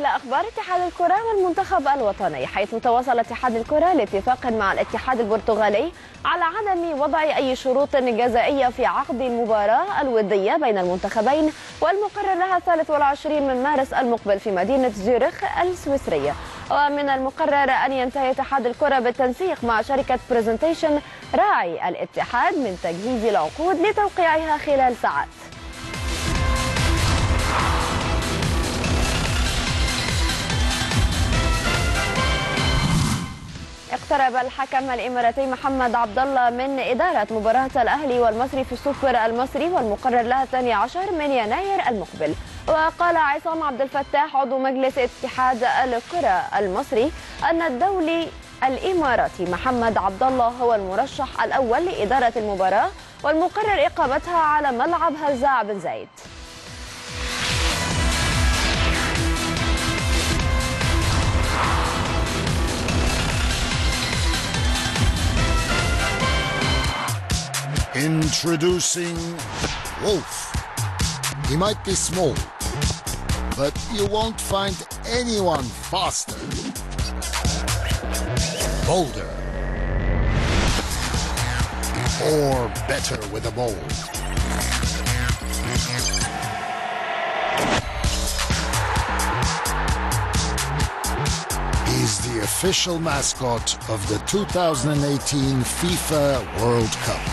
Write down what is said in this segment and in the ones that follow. إلى أخبار اتحاد الكرة والمنتخب الوطني، حيث تواصل اتحاد الكرة لاتفاق مع الاتحاد البرتغالي على عدم وضع أي شروط جزائية في عقد المباراة الودية بين المنتخبين والمقرر لها 23 من مارس المقبل في مدينة زيورخ السويسرية. ومن المقرر أن ينتهي اتحاد الكرة بالتنسيق مع شركة برزنتيشن راعي الاتحاد من تجهيز العقود لتوقيعها خلال ساعات. اقترب الحكم الإماراتي محمد عبد الله من إدارة مباراة الأهلي والمصري في السوبر المصري والمقرر لها 12 من يناير المقبل. وقال عصام عبدالفتاح عضو مجلس اتحاد الكرة المصري أن الدولي الإماراتي محمد عبد الله هو المرشح الأول لإدارة المباراة والمقرر إقامتها على ملعب هزاع بن زايد. Introducing Wolf. He might be small, but you won't find anyone faster, bolder, or better with a ball. He's the official mascot of the 2018 FIFA World Cup.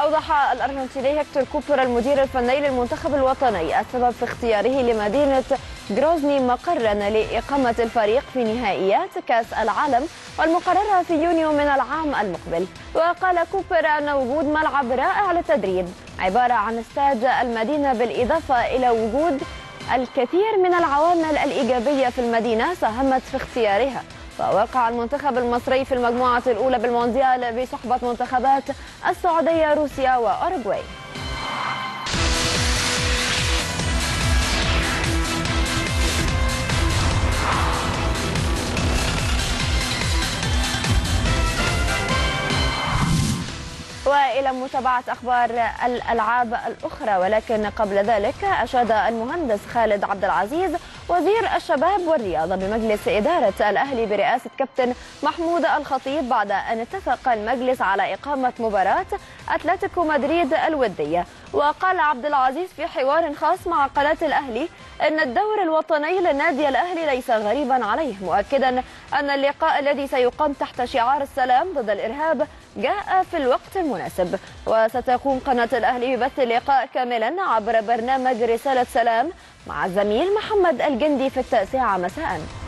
أوضح الأرجنتيني هيكتور كوبرا المدير الفني للمنتخب الوطني السبب في اختياره لمدينة جروزني مقرا لإقامة الفريق في نهائيات كأس العالم والمقررة في يونيو من العام المقبل. وقال كوبرا أن وجود ملعب رائع للتدريب عبارة عن استاد المدينة بالإضافة إلى وجود الكثير من العوامل الإيجابية في المدينة ساهمت في اختيارها. ووقع المنتخب المصري في المجموعة الأولى بالمونديال بصحبة منتخبات السعودية روسيا وأوروغواي. وإلى متابعة أخبار الألعاب الأخرى، ولكن قبل ذلك أشاد المهندس خالد عبد العزيز وزير الشباب والرياضة بمجلس إدارة الأهلي برئاسة كابتن محمود الخطيب بعد أن اتفق المجلس على إقامة مباراة أتلتيكو مدريد الودية. وقال عبد العزيز في حوار خاص مع قناة الأهلي أن الدور الوطني للنادي الأهلي ليس غريبا عليه، مؤكدا أن اللقاء الذي سيقام تحت شعار السلام ضد الإرهاب جاء في الوقت المناسب. وستقوم قناة الأهلي ببث اللقاء كاملا عبر برنامج رسالة سلام مع الزميل محمد الجندي في 9:00 مساء.